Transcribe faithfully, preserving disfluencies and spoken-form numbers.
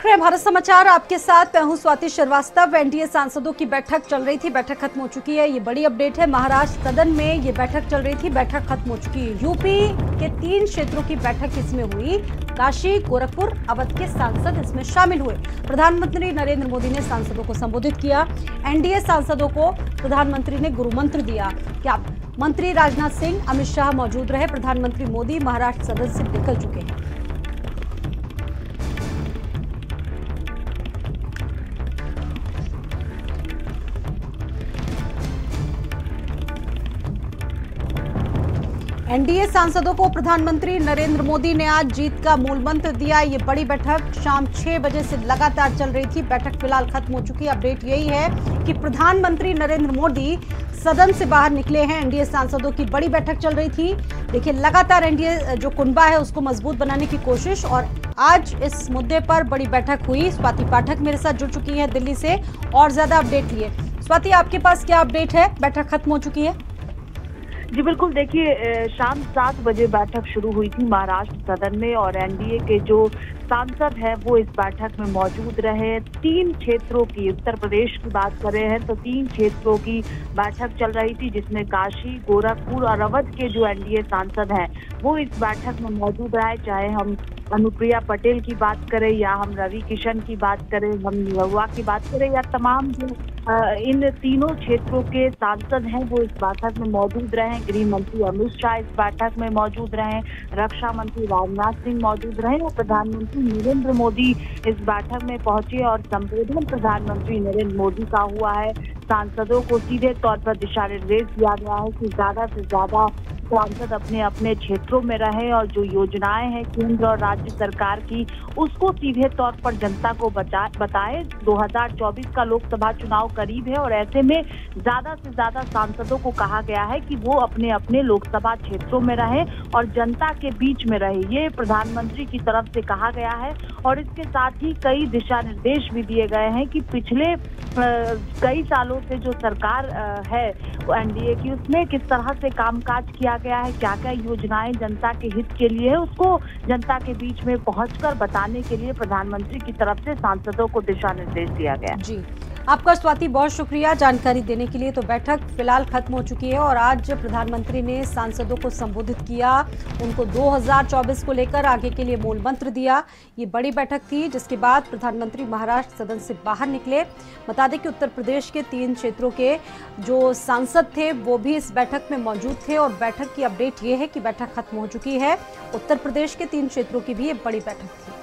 देख रहे हैं भारत समाचार, आपके साथ मैं हूं स्वाति श्रीवास्तव। एनडीए सांसदों की बैठक चल रही थी, बैठक खत्म हो चुकी है। ये बड़ी अपडेट है, महाराष्ट्र सदन में ये बैठक चल रही थी, बैठक खत्म हो चुकी है। यूपी के तीन क्षेत्रों की बैठक इसमें हुई। काशी, गोरखपुर, अवध के सांसद इसमें शामिल हुए। प्रधानमंत्री नरेंद्र मोदी ने सांसदों को संबोधित किया। एनडीए सांसदों को प्रधानमंत्री ने गुरु मंत्र दिया। क्या मंत्री राजनाथ सिंह, अमित शाह मौजूद रहे। प्रधानमंत्री मोदी महाराष्ट्र सदन से निकल चुके हैं। एनडीए सांसदों को प्रधानमंत्री नरेंद्र मोदी ने आज जीत का मूल मंत्र दिया। ये बड़ी बैठक शाम छह बजे से लगातार चल रही थी। बैठक फिलहाल खत्म हो चुकी है। अपडेट यही है कि प्रधानमंत्री नरेंद्र मोदी सदन से बाहर निकले हैं। एनडीए सांसदों की बड़ी बैठक चल रही थी। देखिए, लगातार एनडीए जो कुनबा है उसको मजबूत बनाने की कोशिश, और आज इस मुद्दे पर बड़ी बैठक हुई। स्वाति पाठक मेरे साथ जुड़ चुकी है दिल्ली से और ज्यादा अपडेट लिए। स्वाति, आपके पास क्या अपडेट है? बैठक खत्म हो चुकी है? जी बिल्कुल, देखिए शाम सात बजे बैठक शुरू हुई थी महाराष्ट्र सदन में, और एनडीए के जो सांसद हैं वो इस बैठक में मौजूद रहे। तीन क्षेत्रों की, उत्तर प्रदेश की बात कर रहे हैं तो तीन क्षेत्रों की बैठक चल रही थी, जिसमें काशी, गोरखपुर और अवध के जो एनडीए सांसद हैं वो इस बैठक में मौजूद रहे। चाहे हम अनुप्रिया पटेल की बात करें, या हम रवि किशन की बात करें, हम निलवा की बात करें, या तमाम जो इन तीनों क्षेत्रों के सांसद हैं वो इस बैठक में मौजूद रहे। गृह मंत्री अमित शाह इस बैठक में मौजूद रहे, रक्षा मंत्री राजनाथ सिंह मौजूद रहे, और प्रधानमंत्री नरेंद्र मोदी इस बैठक में पहुंचे और संबोधन प्रधानमंत्री नरेंद्र मोदी का हुआ है। सांसदों को सीधे तौर पर दिशा निर्देश दिया गया है कि ज्यादा से ज्यादा सांसद अपने अपने क्षेत्रों में रहें, और जो योजनाएं हैं केंद्र और राज्य सरकार की उसको सीधे तौर पर जनता को बताएं। दो हज़ार चौबीस का लोकसभा चुनाव करीब है, और ऐसे में ज्यादा से ज्यादा सांसदों को कहा गया है कि वो अपने अपने लोकसभा क्षेत्रों में रहें और जनता के बीच में रहें, ये प्रधानमंत्री की तरफ से कहा गया है। और इसके साथ ही कई दिशा निर्देश भी दिए गए हैं कि पिछले कई सालों से जो सरकार है एनडीए की, उसने किस तरह से कामकाज किया गया है, क्या क्या योजनाएं जनता के हित के लिए है उसको जनता के बीच में पहुंचकर बताने के लिए प्रधानमंत्री की तरफ से सांसदों को दिशा निर्देश दिया गया। जी आपका स्वाति बहुत शुक्रिया जानकारी देने के लिए। तो बैठक फिलहाल खत्म हो चुकी है, और आज प्रधानमंत्री ने सांसदों को संबोधित किया, उनको दो हज़ार चौबीस को लेकर आगे के लिए मूल मंत्र दिया। ये बड़ी बैठक थी, जिसके बाद प्रधानमंत्री महाराष्ट्र सदन से बाहर निकले। बता दें कि उत्तर प्रदेश के तीन क्षेत्रों के जो सांसद थे वो भी इस बैठक में मौजूद थे, और बैठक की अपडेट ये है कि बैठक खत्म हो चुकी है। उत्तर प्रदेश के तीन क्षेत्रों की भी ये बड़ी बैठक थी।